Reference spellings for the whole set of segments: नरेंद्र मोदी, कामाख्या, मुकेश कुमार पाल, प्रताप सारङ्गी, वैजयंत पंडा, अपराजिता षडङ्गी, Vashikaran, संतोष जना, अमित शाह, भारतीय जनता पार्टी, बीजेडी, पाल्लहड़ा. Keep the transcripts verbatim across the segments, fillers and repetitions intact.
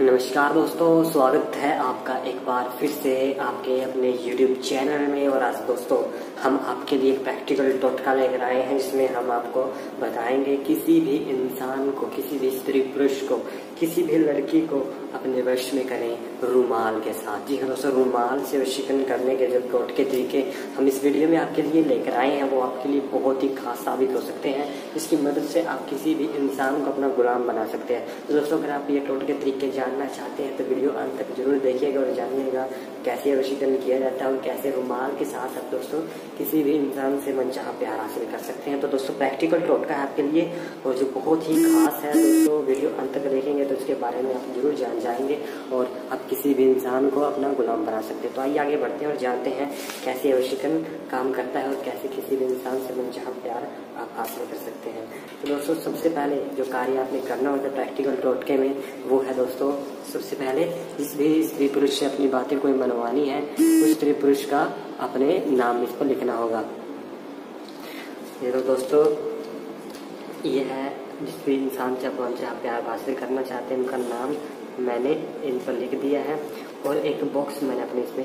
नमस्कार दोस्तों, स्वागत है आपका एक बार फिर से आपके अपने YouTube चैनल में। और आज दोस्तों हम आपके लिए प्रैक्टिकल टोटका लेकर आए हैं, जिसमें हम आपको बताएंगे किसी भी इंसान को, किसी भी स्त्री पुरुष को, किसी भी लड़की को अपने वश में करें रूमाल के साथ। जी हाँ दोस्तों, रूमाल से वशीकरण करने के जो टोटके तरीके हम इस वीडियो में आपके लिए लेकर आए हैं, वो आपके लिए बहुत ही खास साबित हो सकते हैं। इसकी मदद से आप किसी भी इंसान को अपना गुलाम बना सकते हैं। तो दोस्तों अगर आप ये टोटके तरीके जानना चाहते हैं तो वीडियो अंत तक जरूर देखिएगा और जानिएगा कैसे वशीकरण किया जाता है और कैसे रूमाल के साथ आप दोस्तों किसी भी इंसान से मनचाहा प्यार हासिल कर सकते हैं। तो दोस्तों प्रैक्टिकल टोटका है आपके लिए और जो बहुत ही खास है। दोस्तों वीडियो अंत तक देखेंगे तो उसके बारे में आप जरूर जान जाएंगे और आप किसी भी इंसान को अपना गुलाम बना सकते हैं। तो आइए आगे बढ़ते हैं और जानते हैं कैसे वशीकरण काम करता है और कैसे किसी भी इंसान से मनचाहा प्यार आप हासिल कर सकते हैं। तो दोस्तों सबसे पहले जो कार्य आपने करना होता है प्रैक्टिकल टोटके में वो है दोस्तों, सबसे पहले जिस भी स्त्री पुरुष से अपनी बातें कोई मनवानी है उस स्त्री पुरुष का अपने नाम इस पर लिखना होगा। ये तो दोस्तों ये है, जिस भी इंसान से आप प्यार हासिल करना चाहते हैं उनका नाम मैंने इन पर लिख दिया है और एक बॉक्स मैंने अपने इसमें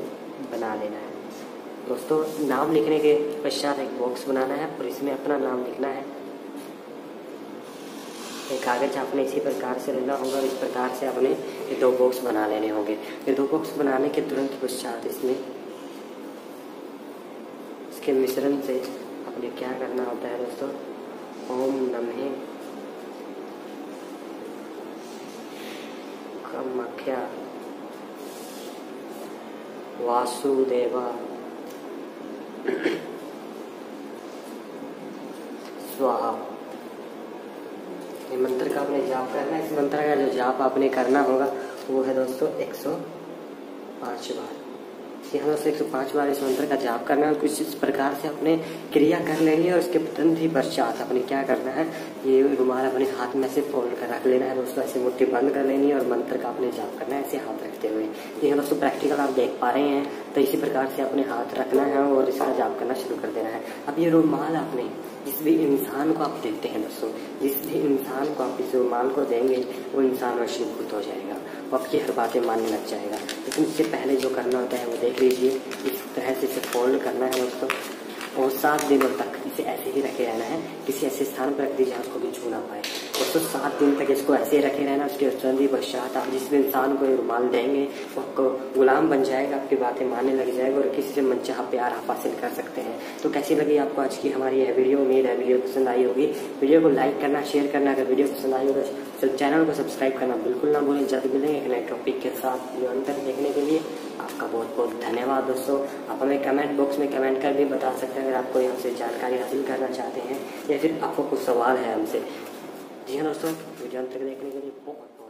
बना लेना है। दोस्तों नाम लिखने के पश्चात एक बॉक्स बनाना है और इसमें अपना नाम लिखना है। एक कागज आपने इसी प्रकार से लेना होगा और इस प्रकार से आपने ये दो बॉक्स बना लेने होंगे। ये दो बॉक्स बनाने के तुरंत पश्चात इसमें इसके मिश्रण से आपने क्या करना होता है दोस्तों, ओम नमः कामाख्या वासुदेवा स्वाहा, ये मंत्र का आपने जाप करना है। इस मंत्र का जो जाप आपने करना होगा वो है दोस्तों एक सौ पाँच बार। यहाँ दोस्तों एक सौ पाँच बार इस मंत्र का जाप करना है। कुछ इस प्रकार से अपने क्रिया कर लेंगे और उसके तुरंत ही पश्चात अपने क्या करना है, ये रुमाल अपने हाथ में से फोल्ड कर रख लेना है दोस्तों, ऐसे मुट्ठी बंद कर लेनी है और मंत्र का अपने जाप करना है ऐसे हाथ रखते हुए। यहाँ दोस्तों प्रैक्टिकल आप देख पा रहे हैं, तो इसी प्रकार से अपने हाथ रखना है और इसका जाप करना शुरू कर देना है। अब ये रुमाल आपने जिस भी इंसान को आप देते हैं दोस्तों, जिस भी इंसान को आप इस रुमाल को देंगे वो इंसान वशीभूत हो जाएगा, वो आपकी हर बातें मानने लग जाएगा। लेकिन उससे पहले जो करना होता है वो देख लीजिए, इस तरह से इसे फोल्ड करना है दोस्तों और सात दिनों तक इसे ऐसे ही रखे रहना है। किसी ऐसे स्थान पर रख दीजिए जहाँ को भी छू ना पाए दोस्तों। सात दिन तक इसको ऐसे ही रखे रहना। उसके तुरंत ही पश्चात आप जिस भी इंसान को ये रुमाल देंगे वो आपको गुलाम बन जाएगा, आपकी बातें मानने लग जाएगा और किसी से मनचाहा प्यार आप हासिल कर सकते हैं। तो कैसी लगी आपको आज की हमारी यह वीडियो? उम्मीद है वीडियो पसंद आई होगी। वीडियो को लाइक करना, शेयर करना अगर वीडियो पसंद आई होगा। तो चैनल को सब्सक्राइब करना बिल्कुल ना भूलें। जल्द मिलेंगे एक नए टॉपिक के साथ। वीडियो अंत तक देखने के लिए आपका बहुत बहुत धन्यवाद। दोस्तों आप हमें कमेंट बॉक्स में कमेंट कर भी बता सकते हैं अगर आपको यहाँ से जानकारी हासिल करना चाहते हैं या फिर आपको कुछ सवाल है हमसे। जी हाँ दोस्तों, वीडियो अंत तक देखने के लिए बहुत